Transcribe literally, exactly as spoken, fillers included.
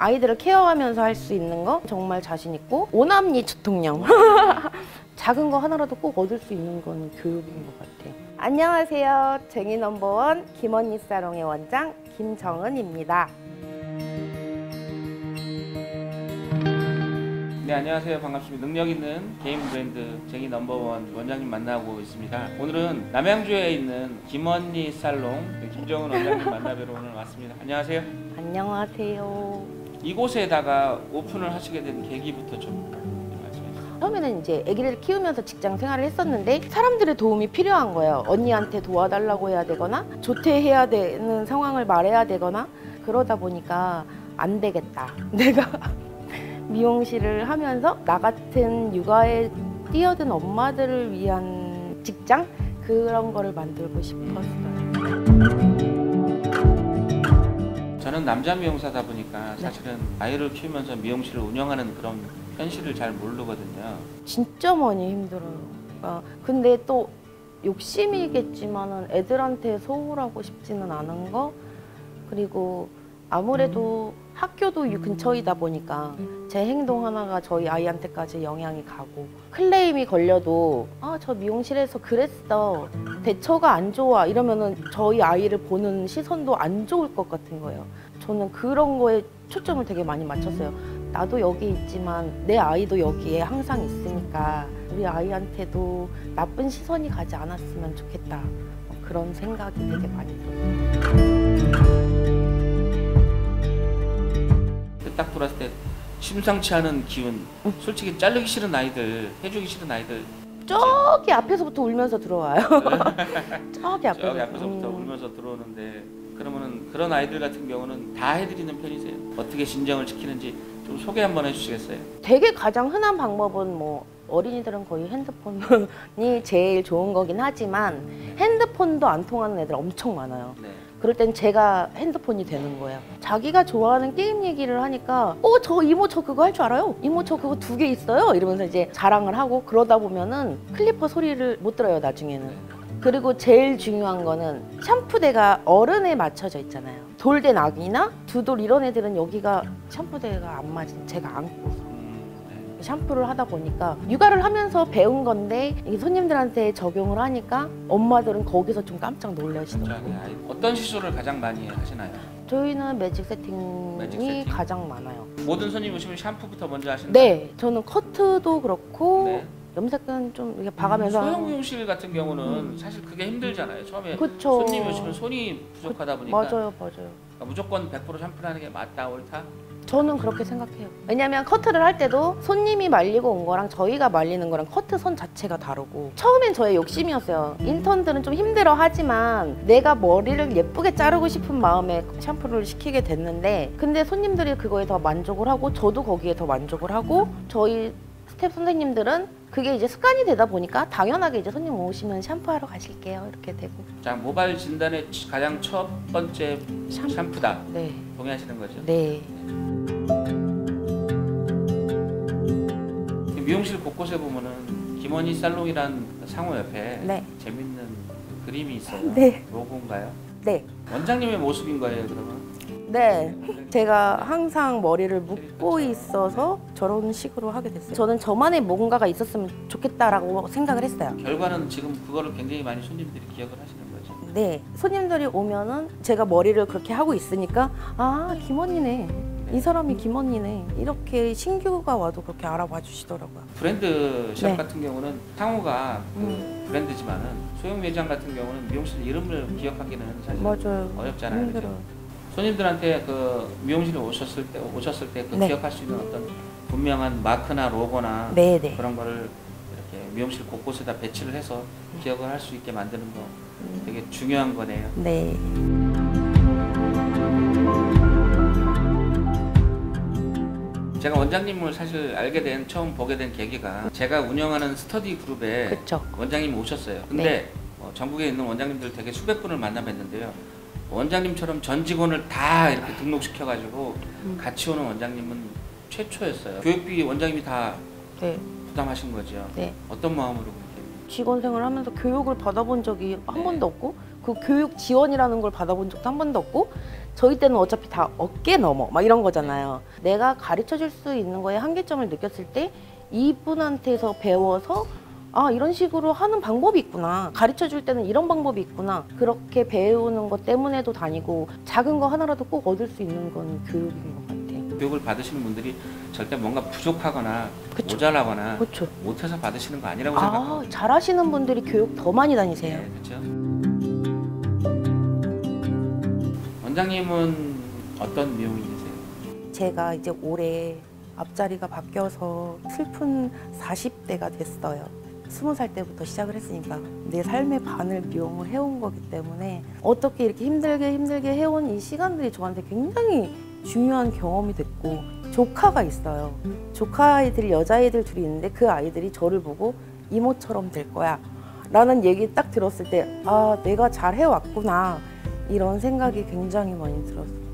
아이들을 케어하면서 할 수 있는 거 정말 자신 있고 오남니 초통령 작은 거 하나라도 꼭 얻을 수 있는 건 교육인 것 같아요. 안녕하세요. 쟁이넘버원 김언니 살롱의 원장 김정은입니다. 네, 안녕하세요. 반갑습니다. 능력 있는 개인 브랜드 쟁이넘버원 원장님 만나고 있습니다. 오늘은 남양주에 있는 김언니 살롱 김정은 원장님 만나뵈러 오늘 왔습니다. 안녕하세요. 안녕하세요. 이곳에다가 오픈을 하시게 된 계기부터 좀 말씀해주세요. 처음에는 이제 아기를 키우면서 직장 생활을 했었는데 사람들의 도움이 필요한 거예요. 언니한테 도와달라고 해야 되거나 조퇴해야 되는 상황을 말해야 되거나 그러다 보니까 안 되겠다. 내가 미용실을 하면서 나 같은 육아에 뛰어든 엄마들을 위한 직장? 그런 거를 만들고 싶었어요. 저는 남자 미용사다 보니까 사실은 네. 아이를 키우면서 미용실을 운영하는 그런 현실을 잘 모르거든요. 진짜 많이 힘들어요. 그러니까 근데 또 욕심이겠지만 애들한테 소홀하고 싶지는 않은 거? 그리고 아무래도 음. 학교도 이 근처이다 보니까 제 행동 하나가 저희 아이한테까지 영향이 가고 클레임이 걸려도 아, 저 미용실에서 그랬어, 대처가 안 좋아 이러면은 저희 아이를 보는 시선도 안 좋을 것 같은 거예요. 저는 그런 거에 초점을 되게 많이 맞췄어요. 나도 여기 있지만 내 아이도 여기에 항상 있으니까 우리 아이한테도 나쁜 시선이 가지 않았으면 좋겠다. 그런 생각이 되게 많이 들었어요. 딱 들어왔을 때 심상치 않은 기운. 솔직히 자르기 싫은 아이들, 해주기 싫은 아이들 저기 앞에서부터 울면서 들어와요. 저기 앞에서. 저기 앞에서부터 울면서 들어오는데 그러면은 그런 아이들 같은 경우는 다 해드리는 편이세요? 어떻게 진정을 지키는지 좀 소개 한번 해주시겠어요? 되게 가장 흔한 방법은 뭐 어린이들은 거의 핸드폰이 제일 좋은 거긴 하지만 핸드폰도 안 통하는 애들 엄청 많아요. 네. 그럴 땐 제가 핸드폰이 되는 거예요. 자기가 좋아하는 게임 얘기를 하니까 어, 저 이모 저 그거 할 줄 알아요? 이모 저 그거 두 개 있어요? 이러면서 이제 자랑을 하고 그러다 보면은 클리퍼 소리를 못 들어요, 나중에는. 그리고 제일 중요한 거는 샴푸대가 어른에 맞춰져 있잖아요. 돌된 아기나 두돌 이런 애들은 여기가 샴푸대가 안 맞은, 제가 안고서. 샴푸를 하다 보니까 육아를 하면서 배운 건데 손님들한테 적용을 하니까 엄마들은 거기서 좀 깜짝 놀라시더라고요. 어떤 시술을 가장 많이 하시나요? 저희는 매직 세팅이 매직 세팅? 가장 많아요. 모든 손님 오시면 샴푸부터 먼저 하시나요? 네, 저는 커트도 그렇고 네. 염색은 좀 이렇게 봐가면서. 소형 미용실 같은 경우는 음. 사실 그게 힘들잖아요. 처음에 그쵸. 손님이 오시면 손이 부족하다 보니까. 그, 맞아요, 맞아요. 그러니까 무조건 백 퍼센트 샴푸를 하는 게 맞다, 옳다? 저는 그렇게 생각해요. 왜냐면 커트를 할 때도 손님이 말리고 온 거랑 저희가 말리는 거랑 커트 선 자체가 다르고 처음엔 저의 욕심이었어요. 인턴들은 좀 힘들어 하지만 내가 머리를 예쁘게 자르고 싶은 마음에 샴푸를 시키게 됐는데 근데 손님들이 그거에 더 만족을 하고 저도 거기에 더 만족을 하고 저희 스텝 선생님들은 그게 이제 습관이 되다 보니까 당연하게 이제 손님 오시면 샴푸하러 가실게요 이렇게 되고. 자, 모발 진단의 가장 첫 번째 샴푸. 샴푸다. 네. 동의하시는 거죠? 네. 미용실 곳곳에 보면은 김언니 살롱이란 상호 옆에 네. 재밌는 그림이 있어요. 네. 로고인가요? 네. 원장님의 모습인 거예요, 그러면? 네. 제가 항상 머리를 묶고 있어서 저런 식으로 하게 됐어요. 저는 저만의 뭔가가 있었으면 좋겠다라고 생각을 했어요. 결과는 지금 그거를 굉장히 많이 손님들이 기억을 하시는 거죠? 네. 손님들이 오면은 제가 머리를 그렇게 하고 있으니까 아, 김언니네. 이 사람이 김언니네. 이렇게 신규가 와도 그렇게 알아봐 주시더라고요. 브랜드 샵 네. 같은 경우는 상호가 그 음. 브랜드지만은 소형 매장 같은 경우는 미용실 이름을 기억하기는 사실 맞아요. 어렵잖아요. 힘들어요. 그렇죠? 손님들한테 그 미용실에 오셨을 때 오셨을 때 그 네. 기억할 수 있는 어떤 분명한 마크나 로고나 네, 네. 그런 거를 이렇게 미용실 곳곳에다 배치를 해서 기억을 할 수 있게 만드는 거 되게 중요한 거네요. 네. 제가 원장님을 사실 알게 된, 처음 보게 된 계기가 제가 운영하는 스터디 그룹에 그쵸. 원장님 오셨어요. 근데 네. 어, 전국에 있는 원장님들 되게 수백 분을 만나 뵀는데요. 원장님처럼 전 직원을 다 이렇게 등록시켜가지고 음. 같이 오는 원장님은 최초였어요. 교육비 원장님이 다 네. 부담하신 거죠? 네. 어떤 마음으로 그렇게? 직원 생활하면서 교육을 받아본 적이 한 네. 번도 없고 그 교육 지원이라는 걸 받아본 적도 한 번도 없고, 저희 때는 어차피 다 어깨 넘어 막 이런 거잖아요. 내가 가르쳐줄 수 있는 거에 한계점을 느꼈을 때 이분한테서 배워서 아, 이런 식으로 하는 방법이 있구나, 가르쳐줄 때는 이런 방법이 있구나, 그렇게 배우는 것 때문에도 다니고, 작은 거 하나라도 꼭 얻을 수 있는 건 교육인 것 같아요. 교육을 받으시는 분들이 절대 뭔가 부족하거나, 그쵸, 모자라거나, 그쵸, 못해서 받으시는 거 아니라고 아, 생각합니다. 잘하시는 분들이 교육 더 많이 다니세요. 네, 그렇죠. 원장님은 어떤 미용인이세요? 제가 이제 올해 앞자리가 바뀌어서 슬픈 사십 대가 됐어요. 스무 살 때부터 시작을 했으니까 내 삶의 반을 미용을 해온 거기 때문에 어떻게 이렇게 힘들게 힘들게 해온 이 시간들이 저한테 굉장히 중요한 경험이 됐고, 조카가 있어요. 조카아이들이 여자아이들 둘이 있는데 그 아이들이 저를 보고 이모처럼 될 거야 라는 얘기 딱 들었을 때 아, 내가 잘 해왔구나 이런 생각이 굉장히 많이 들었어요.